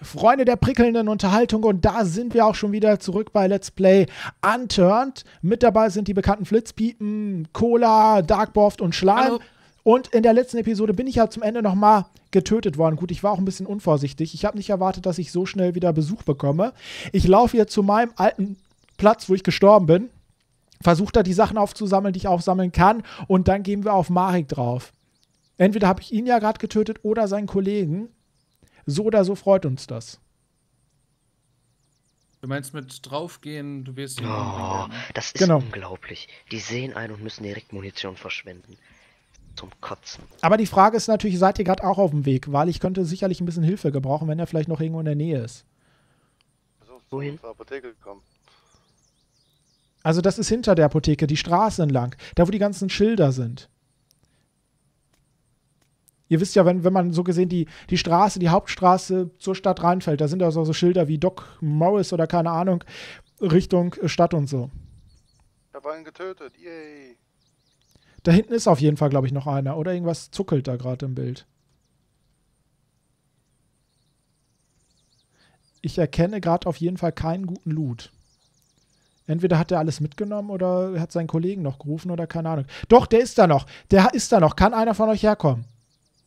Freunde der prickelnden Unterhaltung, und da sind wir auch schon wieder zurück bei Let's Play Unturned. Mit dabei sind die bekannten Flitzpiepen, Cola, Darkbolt und Schleim. Hallo. Und in der letzten Episode bin ich ja zum Ende nochmal getötet worden. Gut, ich war auch ein bisschen unvorsichtig. Ich habe nicht erwartet, dass ich so schnell wieder Besuch bekomme. Ich laufe hier zu meinem alten Platz, wo ich gestorben bin. Versuche da die Sachen aufzusammeln, die ich aufsammeln kann. Und dann gehen wir auf Marek drauf. Entweder habe ich ihn ja gerade getötet oder seinen Kollegen. So oder so freut uns das. Du meinst mit draufgehen, du wirst... Oh, das ist unglaublich. Die sehen einen und müssen direkt Munition verschwenden. Zum Kotzen. Aber die Frage ist natürlich, seid ihr gerade auch auf dem Weg? Weil ich könnte sicherlich ein bisschen Hilfe gebrauchen, wenn er vielleicht noch irgendwo in der Nähe ist. Wohin? Zur Apotheke gekommen. Also das ist hinter der Apotheke, die Straße entlang. Da, wo die ganzen Schilder sind. Ihr wisst ja, wenn man so gesehen die Straße, die Hauptstraße zur Stadt reinfällt, da sind also so Schilder wie Doc Morris oder keine Ahnung, Richtung Stadt und so. Ich habe einen getötet, yay. Da hinten ist auf jeden Fall, glaube ich, noch einer. Oder irgendwas zuckelt da gerade im Bild. Ich erkenne gerade auf jeden Fall keinen guten Loot. Entweder hat er alles mitgenommen oder hat seinen Kollegen noch gerufen oder keine Ahnung. Doch, der ist da noch. Der ist da noch. Kann einer von euch herkommen?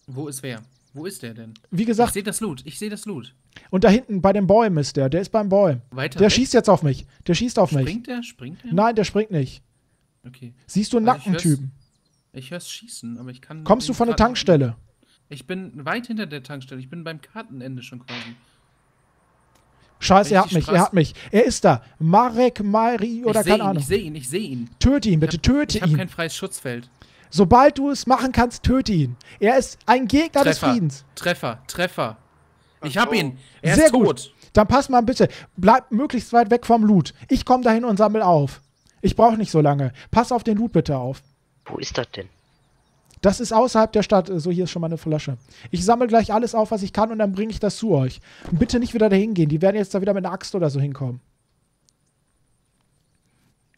Wo ist wer? Wo ist der denn? Wie gesagt... Ich sehe das Loot. Ich sehe das Loot. Und da hinten bei den Bäumen ist der. Der ist beim Bäumen. Weiter der weg? Schießt jetzt auf mich. Der schießt auf mich. Springt der? Springt der? Nein, der springt nicht. Okay. Siehst du einen Nackentypen? Ich hör's schießen, aber ich kann... Kommst du von der Tankstelle? Ich bin weit hinter der Tankstelle. Ich bin beim Kartenende schon quasi. Scheiße, er hat mich. Er ist da. Marek, Mari oder keine Ahnung. Ich sehe ihn, ich sehe ihn. Töte ihn, bitte, töte ihn. Ich habe kein freies Schutzfeld. Sobald du es machen kannst, töte ihn. Er ist ein Gegner des Friedens. Treffer. Ich hab ihn. Er ist tot. Dann pass mal bitte. Bleib möglichst weit weg vom Loot. Ich komme dahin und sammel auf. Ich brauche nicht so lange. Pass auf den Loot bitte auf. Wo ist das denn? Das ist außerhalb der Stadt. So, hier ist schon mal eine Flasche. Ich sammle gleich alles auf, was ich kann, und dann bringe ich das zu euch. Bitte nicht wieder dahin gehen. Die werden jetzt da wieder mit einer Axt oder so hinkommen.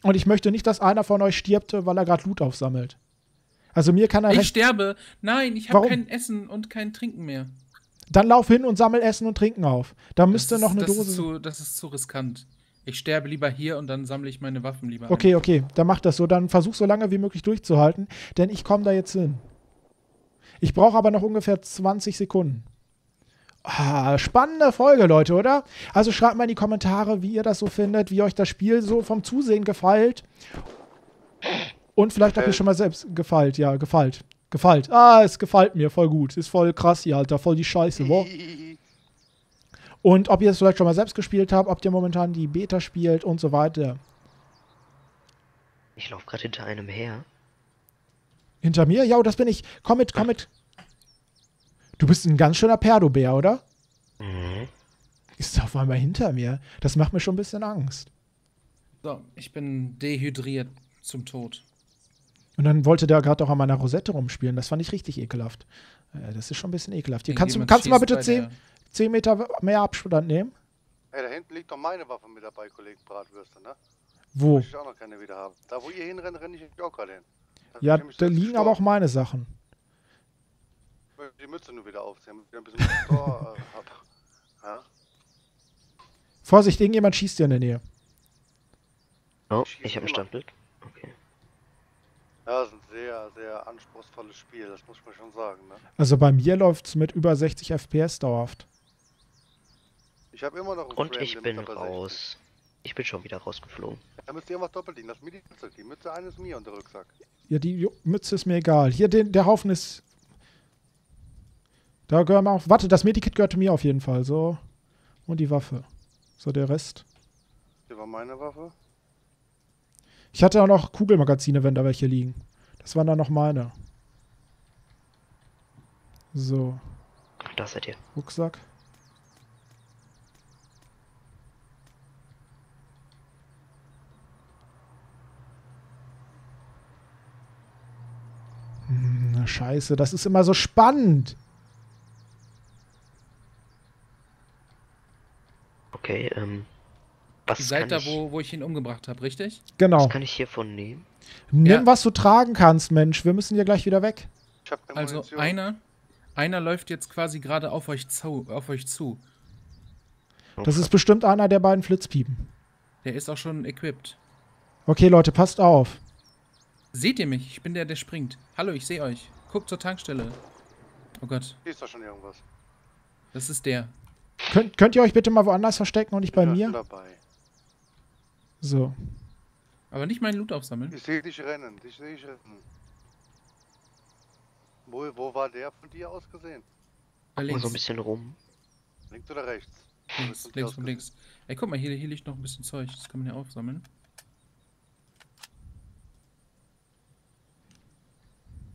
Und ich möchte nicht, dass einer von euch stirbt, weil er gerade Loot aufsammelt. Also mir kann er... Ich sterbe. Nein, ich habe kein Essen und kein Trinken mehr. Dann lauf hin und sammel Essen und Trinken auf. Da müsste noch eine Dose... Das ist zu riskant. Ich sterbe lieber hier und dann sammle ich meine Waffen lieber ein. Okay, dann mach das so. Dann versuch so lange wie möglich durchzuhalten, denn ich komme da jetzt hin. Ich brauche aber noch ungefähr 20 Sekunden. Ah, spannende Folge, Leute, oder? Also schreibt mal in die Kommentare, wie ihr das so findet, wie euch das Spiel so vom Zusehen gefällt. Und vielleicht habt ihr schon mal selbst gefallt. Ja, gefallt. Ah, es gefällt mir voll gut. Ist voll krass hier, Alter. Voll die Scheiße, boah. Und ob ihr es vielleicht schon mal selbst gespielt habt, ob ihr momentan die Beta spielt und so weiter. Ich laufe gerade hinter einem her. Hinter mir? Ja, das bin ich. Komm mit, komm mit. Du bist ein ganz schöner Perdobär, oder? Mhm. Ist auf einmal hinter mir. Das macht mir schon ein bisschen Angst. So, ich bin dehydriert zum Tod. Und dann wollte der gerade auch an meiner Rosette rumspielen. Das fand ich richtig ekelhaft. Das ist schon ein bisschen ekelhaft. Hier, kannst du mal bitte 10 Meter mehr Abstand nehmen. Hey, da hinten liegt doch meine Waffe mit dabei, Kollegen Bratwürste, ne? Wo? Da möchte ich auch noch keine wieder haben. Da, wo ihr hinrennt, renne ich auch gerade hin. Ja, da liegen aber auch meine Sachen. Ich möchte die Mütze nur wieder aufziehen, damit ich ein bisschen Store habe. Vorsicht, irgendjemand schießt dir in der Nähe. Oh, ich habe ein Standbild. Okay. Ja, das ist ein sehr, sehr anspruchsvolles Spiel, das muss ich mir schon sagen, ne? Also bei mir läuft es mit über 60 FPS dauerhaft. Ich habe immer noch einen Frame, ich bin raus. Ich bin schon wieder rausgeflogen. Da müsst ihr immer doppelt liegen. Das ist mir die Mütze. Die Mütze eine ist mir und der Rucksack. Ja, die Mütze ist mir egal. Hier, der Haufen ist... Da gehören wir auf... Warte, das Medikit gehörte mir auf jeden Fall. So. Und die Waffe. So, der Rest. Hier war meine Waffe. Ich hatte auch noch Kugelmagazine, wenn da welche liegen. Das waren dann noch meine. So. Da seid ihr. Rucksack. Scheiße, das ist immer so spannend. Okay, Ihr seid da, wo ich ihn umgebracht habe, richtig? Genau. Was kann ich hiervon nehmen? Nimm, was du tragen kannst, Mensch. Wir müssen ja gleich wieder weg. Ich hab keine Munition. Also einer läuft jetzt quasi gerade auf euch zu. Das ist bestimmt einer der beiden Flitzpiepen. Der ist auch schon equipped. Okay, Leute, passt auf. Seht ihr mich? Ich bin der, der springt. Hallo, ich sehe euch. Guckt zur Tankstelle. Oh Gott. Hier ist doch schon irgendwas. Das ist der. Könnt ihr euch bitte mal woanders verstecken und nicht bei mir? Dabei. So. Aber nicht meinen Loot aufsammeln. Ich sehe dich rennen, ich sehe dich rennen. Wo war der von dir aus gesehen? Links. So ein bisschen rum. Links oder rechts? Links, links und links. Ey, guck mal, hier liegt noch ein bisschen Zeug. Das kann man ja aufsammeln.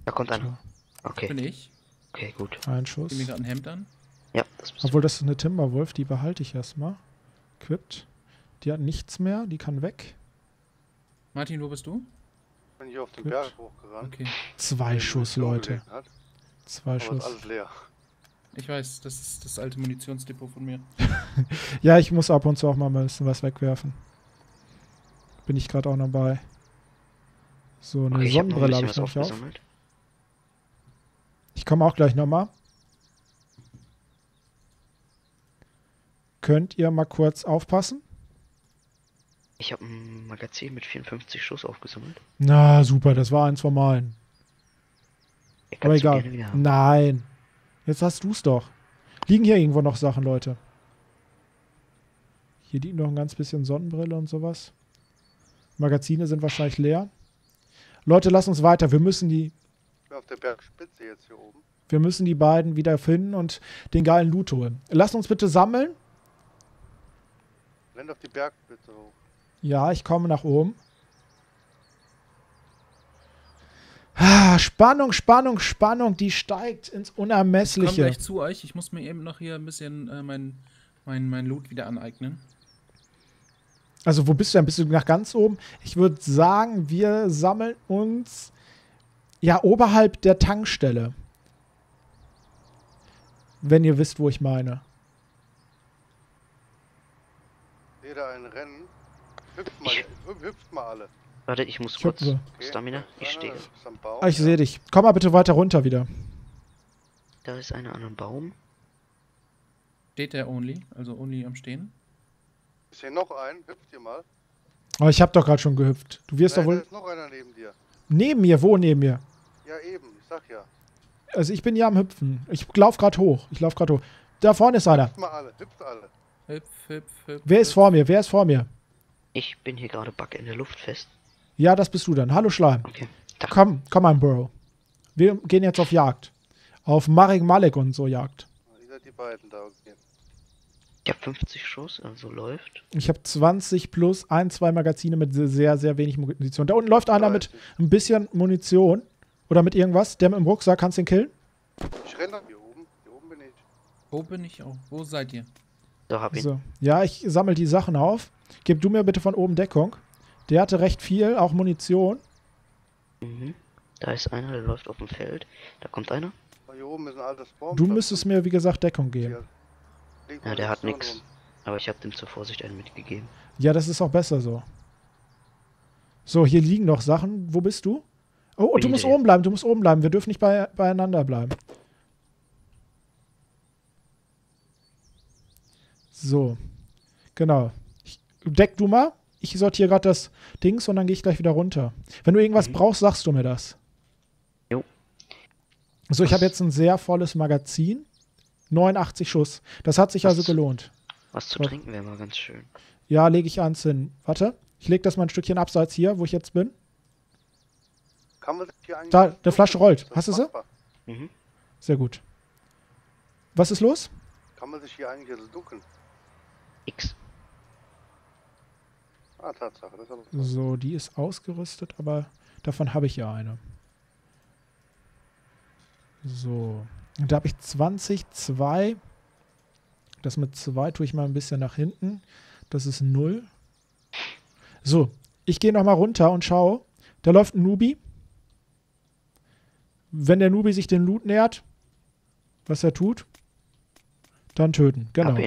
Da kommt einer. Okay. Bin ich. Okay, gut. Ein Schuss. Ich mir gerade ein Hemd an. Ja. Das obwohl, das ist eine Timberwolf, die behalte ich erstmal. Equipped. Die hat nichts mehr, die kann weg. Martin, wo bist du? Bin ich auf den Berg hochgerannt. Okay. 2 Schuss, Leute. 2 Schuss. Alles leer. Ich weiß, das ist das alte Munitionsdepot von mir. Ja, ich muss ab und zu auch mal ein bisschen was wegwerfen. Bin ich gerade auch noch bei. So, eine okay, Sonnenbrille habe ich noch auf. Ich komme auch gleich nochmal. Könnt ihr mal kurz aufpassen? Ich habe ein Magazin mit 54 Schuss aufgesammelt. Na, super, das war eins von meinen. Aber egal. Nein. Jetzt hast du's doch. Liegen hier irgendwo noch Sachen, Leute? Hier liegen noch ein ganz bisschen Sonnenbrille und sowas. Magazine sind wahrscheinlich leer. Leute, lass uns weiter. Wir müssen die... Auf der Bergspitze jetzt hier oben. Wir müssen die beiden wieder finden und den geilen Loot holen. Lasst uns bitte sammeln. Renn auf die Bergspitze hoch. Ja, ich komme nach oben. Spannung, Spannung, Spannung, die steigt ins Unermessliche. Ich komme gleich zu euch. Ich muss mir eben noch hier ein bisschen mein Loot wieder aneignen. Also wo bist du denn? Bist du nach ganz oben? Ich würde sagen, wir sammeln uns ja oberhalb der Tankstelle. Wenn ihr wisst, wo ich meine. Jeder ein Rennen. Hüpft mal alle. Warte, ich muss kurz. Okay. Stamina, ich stehe. Ah, ich sehe dich. Komm mal bitte weiter runter wieder. Da ist einer an einem Baum. Steht der only? Also only am Stehen? Ist hier noch ein? Hüpft ihr mal. Oh, ich hab doch gerade schon gehüpft. Du wirst doch wohl... Da ist noch einer neben dir. Neben mir? Wo neben mir? Ja, eben. Ich sag ja. Also ich bin ja am Hüpfen. Ich lauf gerade hoch. Da vorne ist einer. Hüpft mal alle. Hüpft alle. Hüpf, hüpf, hüpf. Wer ist vor mir? Wer ist vor mir? Ich bin hier gerade Bug in der Luft fest. Ja, das bist du dann. Hallo Schleim. Okay. Komm an, Bro. Wir gehen jetzt auf Jagd. Auf Marek und so Jagd. Ihr seid die beiden da, okay. Ich habe 50 Schuss, also läuft. Ich habe 20 plus 1, 2 Magazine mit sehr, sehr wenig Munition. Da unten läuft einer mit ein bisschen Munition. Oder mit irgendwas. Der mit dem Rucksack, kannst du ihn killen? Ich renne da hier oben. Hier oben bin ich. Wo bin ich auch? Wo seid ihr? Da hab ich. So. Ja, ich sammle die Sachen auf. Gib du mir bitte von oben Deckung. Der hatte recht viel, auch Munition. Mhm. Da ist einer, der läuft auf dem Feld. Da kommt einer. Hier oben ist ein altes Baum. Du müsstest mir, wie gesagt, Deckung geben. Ja, der hat nichts. Aber ich habe dem zur Vorsicht einen mitgegeben. Ja, das ist auch besser so. So, hier liegen noch Sachen. Wo bist du? Oh, du musst oben bleiben, du musst oben bleiben. Wir dürfen nicht beieinander bleiben. So. Genau. Deck du mal. Ich sortiere gerade das Dings und dann gehe ich gleich wieder runter. Wenn du irgendwas brauchst, sagst du mir das. Jo. So, ich habe jetzt ein sehr volles Magazin. 89 Schuss. Das hat sich also gelohnt. Was zu trinken wäre mal ganz schön. Ja, lege ich eins hin. Warte, ich lege das mal ein Stückchen abseits hier, wo ich jetzt bin. Kann man hier eigentlich da, eine Flasche rollt. Hast du sie? Mhm. Sehr gut. Was ist los? Kann man sich hier eigentlich ducken? X. Ah, Tatsache. Das ist so, die ist ausgerüstet, aber davon habe ich ja eine. So. Und da habe ich 20, 2. Das mit 2 tue ich mal ein bisschen nach hinten. Das ist 0. So, ich gehe nochmal runter und schaue. Da läuft ein Nubi. Wenn der Nubi sich den Loot nähert, was er tut, dann töten. Genau.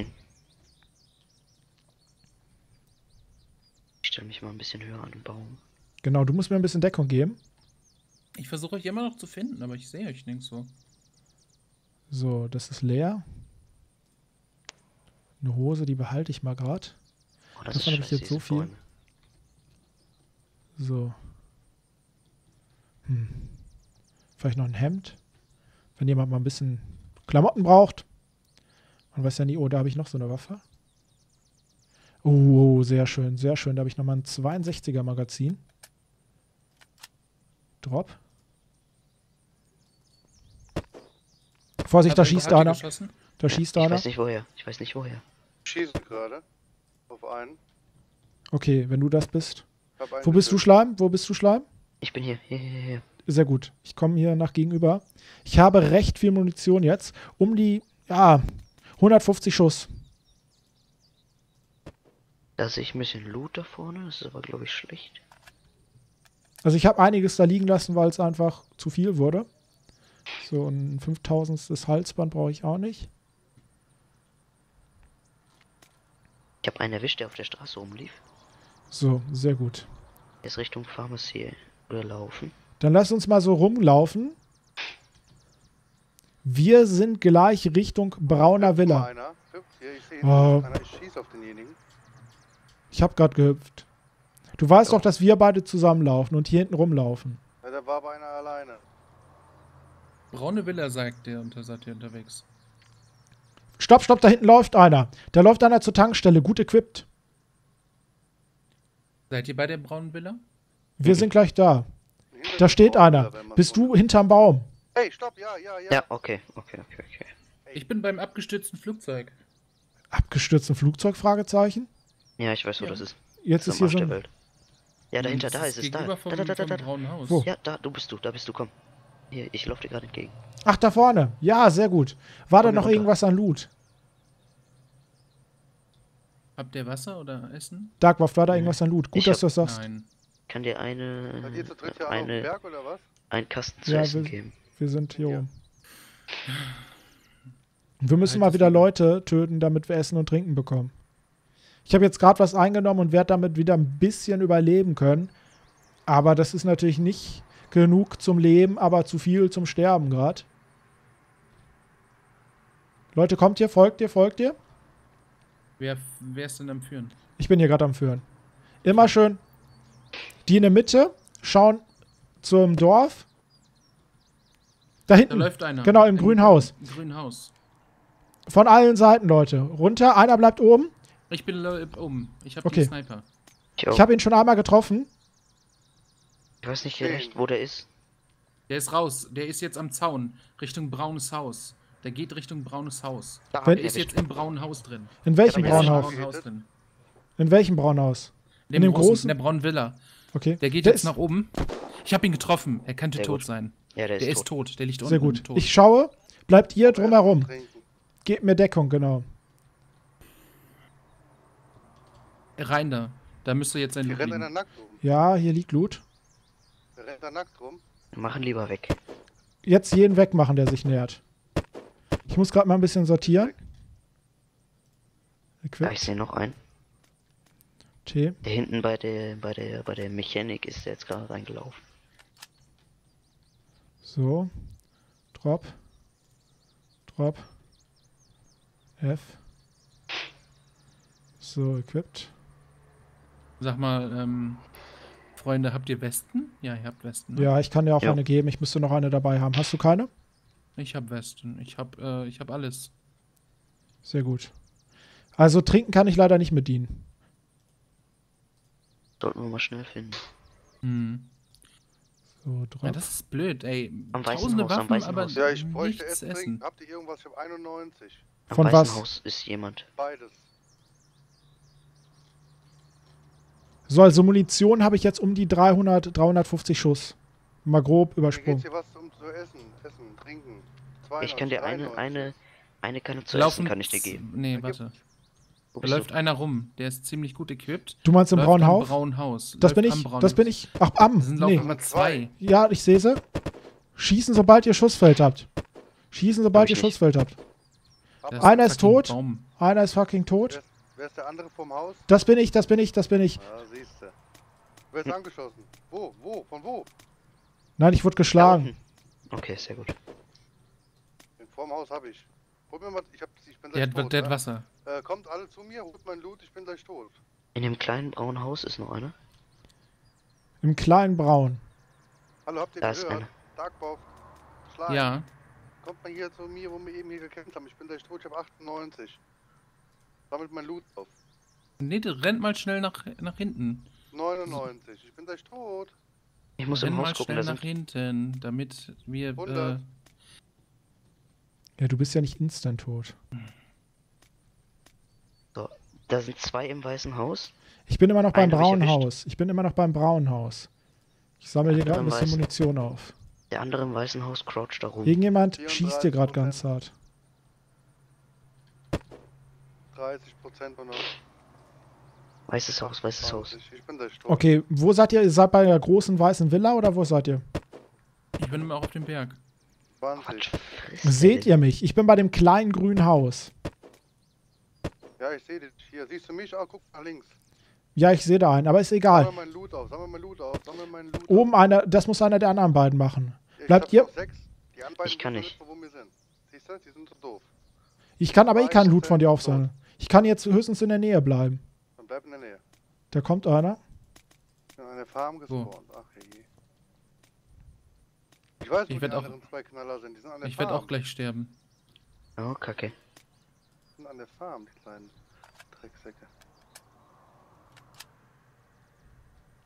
Ich stelle mich mal ein bisschen höher an den Baum. Genau, du musst mir ein bisschen Deckung geben. Ich versuche euch immer noch zu finden, aber ich sehe euch nirgendwo. So, das ist leer. Eine Hose, die behalte ich mal gerade. Oh, davon habe ich jetzt so viel. Bäume. So. Vielleicht noch ein Hemd. Wenn jemand mal ein bisschen Klamotten braucht. Man weiß ja nie, oh, da habe ich noch so eine Waffe. Oh, sehr schön, sehr schön. Da habe ich nochmal ein 62er Magazin. Drop. Vorsicht, da schießt einer. Da schießt einer. Ich weiß nicht woher. Ich weiß nicht woher. Schießen gerade. Auf einen. Okay, wenn du das bist. Wo bist du, Schleim? Wo bist du, Schleim? Ich bin hier. Hier. Sehr gut. Ich komme hier nach gegenüber. Ich habe recht viel Munition jetzt. Um die, ja, 150 Schuss. Da sehe ich ein bisschen Loot da vorne. Das ist aber, glaube ich, schlecht. Also ich habe einiges da liegen lassen, weil es einfach zu viel wurde. So ein 5000stes Halsband brauche ich auch nicht. Ich habe einen erwischt, der auf der Straße rumlief. So, sehr gut. Er ist Richtung Pharmacy oder laufen. Dann lass uns mal so rumlaufen. Wir sind gleich Richtung Brauner Villa. Ich habe gerade gehüpft. Du weißt doch, dass wir beide zusammenlaufen und hier hinten rumlaufen. Ja, da war aber einer alleine. Braune Villa, sagt ihr, und da seid ihr unterwegs. Stopp, stopp, da hinten läuft einer. Da läuft einer zur Tankstelle, gut equipped. Seid ihr bei der Braunen Villa? Wir sind gleich da. Da steht einer. Bist du hinterm Baum? Hey, stopp, ja, ja, ja. Ja, okay. Ich bin beim abgestürzten Flugzeug. Abgestürzten Flugzeug, Fragezeichen? Ja, ich weiß, wo das ist. Jetzt ist hier so ein... Ja, dahinter, da ist es, da. Da. Wo? Ja, da, da bist du, komm. Hier, ich laufe dir gerade entgegen. Ach, da vorne. Ja, sehr gut. War da noch irgendwas an Loot? Habt ihr Wasser oder Essen? Darkwolf, war da irgendwas an Loot? Gut, dass du das sagst. Nein. Kann dir einen Kasten zu essen geben? Wir sind hier oben. Wir müssen mal wieder Leute töten, damit wir Essen und Trinken bekommen. Ich habe jetzt gerade was eingenommen und werde damit wieder ein bisschen überleben können. Aber das ist natürlich nicht... genug zum Leben, aber zu viel zum Sterben gerade. Leute, kommt hier, folgt ihr. Wer ist denn am Führen? Ich bin hier gerade am Führen. Immer schön. Die in der Mitte schauen zum Dorf. Da hinten. Da läuft einer. Genau, im grünen Haus. Im grünen Haus. Von allen Seiten, Leute. Runter, einer bleibt oben. Ich bin oben. Ich habe den Sniper. Ich habe ihn schon einmal getroffen. Ich weiß nicht recht, wo der ist. Der ist raus. Der ist jetzt am Zaun. Richtung braunes Haus. Der geht Richtung braunes Haus. Der ist jetzt im braunen Haus drin. In welchem braunen Haus? In welchem braunen Haus? In dem großen? In der braunen Villa. Okay. Der geht jetzt nach oben. Ich habe ihn getroffen. Er könnte tot sein. Ja, der ist tot. Der liegt unten. Sehr gut. Ich schaue. Bleibt ihr drumherum. Gebt mir Deckung, genau. Rein da. Da müsste jetzt sein Loot liegen. Ja, hier liegt Loot. Rennt da nackt rum. Machen lieber weg. Jetzt jeden wegmachen, der sich nähert. Ich muss gerade mal ein bisschen sortieren. Ja, ich sehe noch einen. T. Der hinten bei der Mechanik ist der jetzt gerade reingelaufen. So. Drop. Drop. F. So, equipped. Sag mal, Freunde, habt ihr Westen? Ja, ihr habt Westen. Ne? Ja, ich kann dir auch eine geben. Ich müsste noch eine dabei haben. Hast du keine? Ich habe Westen. Ich hab alles. Sehr gut. Also trinken kann ich leider nicht mit dienen. Sollten wir mal schnell finden. Mhm. So, ja, das ist blöd, ey. Am Tausende Weißen Haus, Waffen, aber ja, ich bräuchte nichts essen. Habt ihr irgendwas? Ich hab 91. Von was? Am Weißen Haus ist jemand. Beides. So, also Munition habe ich jetzt um die 300, 350 Schuss. Mal grob übersprungen. Hier was um zu essen, trinken. 200, ich kann dir eine Kanne zu essen kann ich dir geben. Nee, warte. Da läuft einer rum. Der ist ziemlich gut equipped. Du meinst im braunen Haus? Das bin ich. Das bin ich. Ach, am. Das sind mal zwei. Ja, ich sehe sie. Schießen, sobald ihr Schussfeld habt. Schießen, sobald ihr Schussfeld habt. Einer ist tot. Einer ist fucking tot. Wer ist der andere vom Haus? Das bin ich. Ja, siehst du. Wer ist angeschossen? Wo? Von wo? Nein, ich wurde geschlagen. Okay, sehr gut. Den vorm Haus habe ich. Holt mir was, ich bin gleich tot. Der hat Wasser. Kommt alle zu mir, holt mein Loot, ich bin gleich tot. In dem kleinen braunen Haus ist noch einer. Im kleinen braun. Hallo, habt ihr gehört? Darkbolt. Schleim. Ja. Kommt mal hier zu mir, wo wir eben hier gekämpft haben. Ich bin gleich tot, ich hab 98. Sammelt mein Loot auf. Nee, rennt mal schnell nach hinten. 99, ich bin gleich tot. Ich muss im Haus gucken, nach hinten, damit wir... 100. Ja, du bist ja nicht instant tot. So, da sind zwei im weißen Haus. Ich bin immer noch beim braunen Haus. Ich sammle hier gerade ein bisschen Munition auf. Der andere im weißen Haus croucht da rum. Irgendjemand schießt dir gerade ganz hart. 30% von uns. Weißes Haus, weißes Haus. Ich bin durch. Okay, wo seid ihr? Ihr seid bei der großen weißen Villa oder wo seid ihr? Ich bin immer auf dem Berg. 20. Seht ihr mich? Ich bin bei dem kleinen grünen Haus. Ja, ich sehe dich. Hier, siehst du mich? Ah, guck nach links. Ja, ich sehe da einen, aber ist egal. Sammel meinen Loot auf, sammel meinen Loot auf. Oben einer, das muss einer der anderen beiden machen. Bleibt ihr? Ich kann nicht. Siehst du, die sind so doof. Ich kann aber eh keinen Loot von dir aufsammeln. Ich kann jetzt höchstens in der Nähe bleiben. Dann bleib in der Nähe. Da kommt einer. Ich bin an der Farm gespawnt. Ach, hey. Ich weiß nicht, wo die anderen zwei Knaller sind. Die sind an der Farm. Ich werde auch gleich sterben. Oh, kacke. Die sind an der Farm, die kleinen Drecksäcke.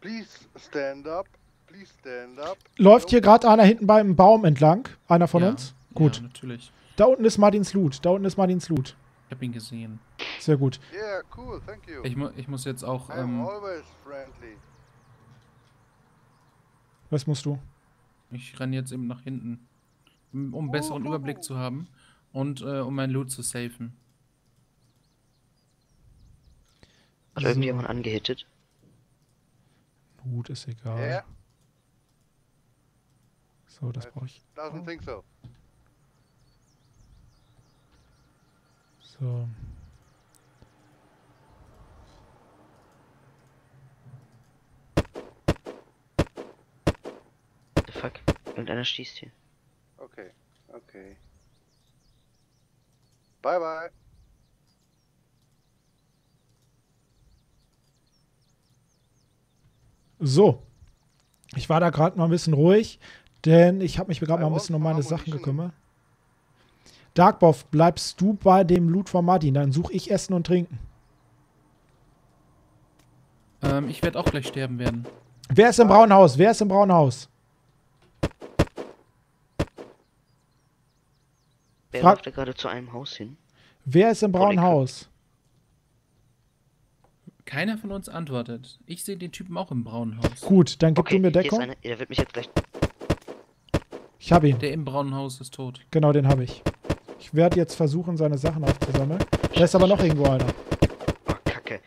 Please stand up. Please stand up. Läuft hier gerade einer hinten beim Baum entlang? Einer von uns? Gut. Ja, natürlich. Da unten ist Martins Loot. Ich hab ihn gesehen. Sehr gut. Yeah, cool, thank you. Ich muss jetzt auch. I'm always friendly. Was musst du? Ich renne jetzt eben nach hinten, um besseren Überblick zu haben und um mein Loot zu safen. Hat irgendjemand angehittet? Gut, ist egal. Yeah. So, das brauche ich. Doesn't think so. So. Fuck, irgendeiner schießt hier. Okay, okay. Bye bye. So, ich war da gerade mal ein bisschen ruhig, denn ich habe mich gerade mal ein bisschen um meine Sachen gekümmert. Darkbolt, bleibst du bei dem Loot von Martin? Dann suche ich Essen und Trinken. Ich werde auch gleich sterben werden. Wer ist im braunen Haus? Wer läuft da gerade zu einem Haus hin? Wer ist im braunen Haus? Keiner von uns antwortet. Ich sehe den Typen auch im braunen Haus. Gut, dann gib du mir Deckung. Der wird mich jetzt gleich... Ich habe ihn. Der im braunen Haus ist tot. Genau, den habe ich. Ich werde jetzt versuchen, seine Sachen aufzusammeln. Da ist aber noch irgendwo einer. Oh, Kacke.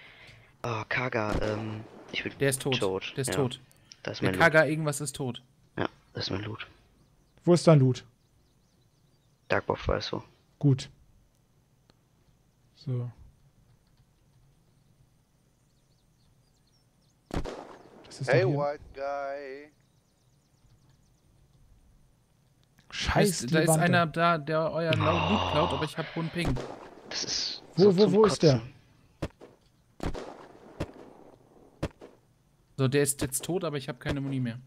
Oh, Kaga, der ist tot. Der ist tot. Das ist mein Loot. Kaga, irgendwas ist tot. Ja, das ist mein Loot. Wo ist dein Loot? Darkbolt weiß wo. Gut. So. Das ist hey, white guy. Scheiße, da ist einer da, der euer Loot klaut, aber ich hab hohen Ping. Das ist so wo ist der? So, der ist jetzt tot, aber ich habe keine Muni mehr.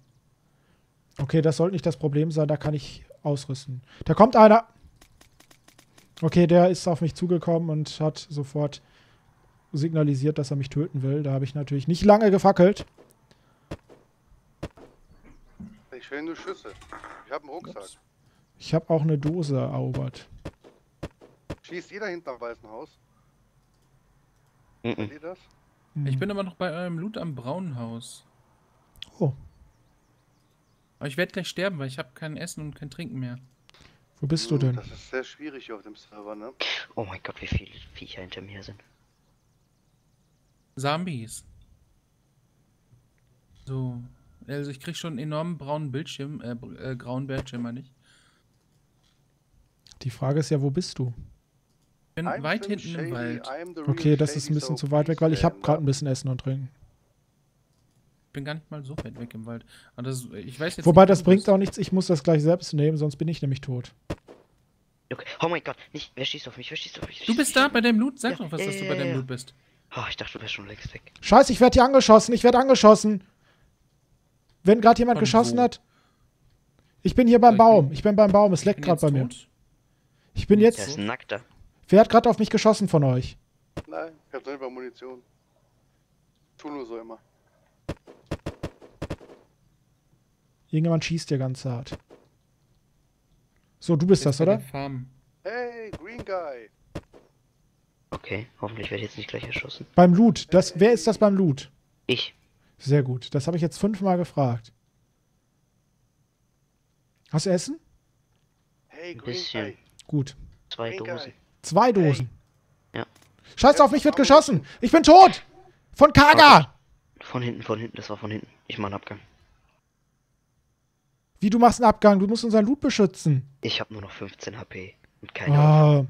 Okay, das sollte nicht das Problem sein, da kann ich ausrüsten. Da kommt einer! Okay, der ist auf mich zugekommen und hat sofort signalisiert, dass er mich töten will. Da habe ich natürlich nicht lange gefackelt. Ich will nur Schüsse. Ich habe einen Rucksack. Ups. Ich habe auch eine Dose erobert. Schießt jeder hinter am weißen Haus? Mhm. Seht ihr das? Ich bin aber noch bei eurem Loot am braunen Haus. Oh. Aber ich werde gleich sterben, weil ich habe kein Essen und kein Trinken mehr. Wo bist du denn? Das ist sehr schwierig hier auf dem Server, ne? Oh mein Gott, wie viele Viecher hinter mir sind. Zombies. So. Also ich krieg schon einen enormen braunen Bildschirm, grauen Bildschirm, meine ich. Die Frage ist ja, wo bist du? Ich bin weit hinten im Wald. Okay, das ist ein bisschen zu weit weg, weil ich habe gerade ein bisschen Essen und Trinken. Ich bin gar nicht mal so weit weg im Wald. Aber das, ich weiß jetzt Wobei, das bringt auch nichts, ich muss das gleich selbst nehmen, sonst bin ich nämlich tot. Okay. Oh mein Gott, nicht. Wer schießt auf mich? Wer schießt auf mich? Du bist da bei deinem Loot? Sag doch was, dass du bei deinem Loot bist. Oh, ich dachte, du wärst schon längst weg. Scheiße, ich werde hier angeschossen. Ich werde angeschossen. Wenn gerade jemand geschossen hat. Ich bin hier beim Baum. Ich bin beim Baum. Es leckt gerade bei mir. Ich bin jetzt... Der ist ein Nackter. Wer hat gerade auf mich geschossen von euch? Nein, ich hab selber Munition. Tu nur so immer. Irgendjemand schießt dir ganz hart. So, du bist das, oder? Hey, Green Guy. Okay, hoffentlich werde ich jetzt nicht gleich erschossen. Beim Loot. Das, wer ist das beim Loot? Ich. Sehr gut. Das habe ich jetzt 5-mal gefragt. Hast du Essen? Hey, Green Guy. Gut. 2 Dosen. 2 Dosen? Hey. Ja. Scheiß auf mich, wird geschossen. Ich bin tot. Von Kaga. Von hinten, das war von hinten. Ich mache einen Abgang. Wie, du machst einen Abgang? Du musst unseren Loot beschützen. Ich habe nur noch 15 HP. Und keine Ahnung.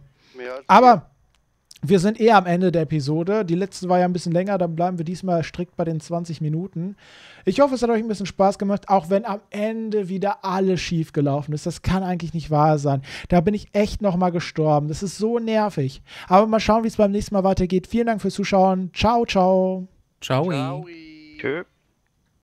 Aber wir sind eh am Ende der Episode. Die letzte war ja ein bisschen länger, dann bleiben wir diesmal strikt bei den 20 Minuten. Ich hoffe, es hat euch ein bisschen Spaß gemacht, auch wenn am Ende wieder alles schief gelaufen ist. Das kann eigentlich nicht wahr sein. Da bin ich echt nochmal gestorben. Das ist so nervig. Aber mal schauen, wie es beim nächsten Mal weitergeht. Vielen Dank fürs Zuschauen. Ciao, ciao. Ciao. Tschö.